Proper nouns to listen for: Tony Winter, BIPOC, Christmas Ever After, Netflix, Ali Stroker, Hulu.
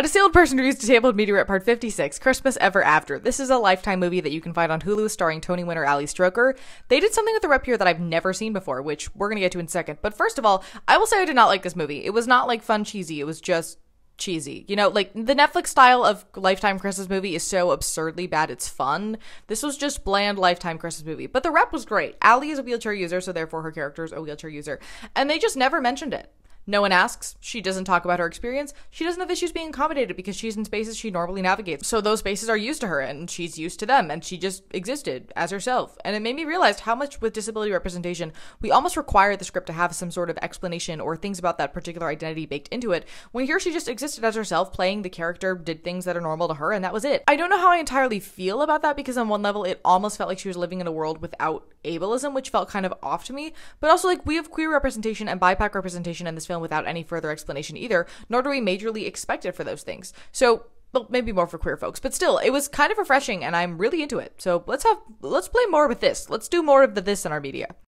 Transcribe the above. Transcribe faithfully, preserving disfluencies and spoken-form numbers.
A Disabled Person Reviews Disabled Meteorite Part fifty-six, Christmas Ever After. This is a Lifetime movie that you can find on Hulu starring Tony Winter, Ali Stroker. They did something with the rep here that I've never seen before, which we're going to get to in a second. But first of all, I will say I did not like this movie. It was not like fun cheesy. It was just cheesy. You know, like the Netflix style of Lifetime Christmas movie is so absurdly bad it's fun. This was just bland Lifetime Christmas movie, but the rep was great. Ali is a wheelchair user, so therefore her character is a wheelchair user, and they just never mentioned it. No one asks. She doesn't talk about her experience. She doesn't have issues being accommodated because she's in spaces she normally navigates. So those spaces are used to her and she's used to them, and she just existed as herself. And it made me realize how much with disability representation, we almost require the script to have some sort of explanation or things about that particular identity baked into it. When here she just existed as herself, playing the character, did things that are normal to her, and that was it. I don't know how I entirely feel about that because on one level it almost felt like she was living in a world without ableism, which felt kind of off to me, but also like we have queer representation and BIPOC representation in this film without any further explanation either, nor do we majorly expect it for those things. So, well, maybe more for queer folks, but still, it was kind of refreshing and I'm really into it. So let's have, let's play more with this. Let's do more of the this in our media.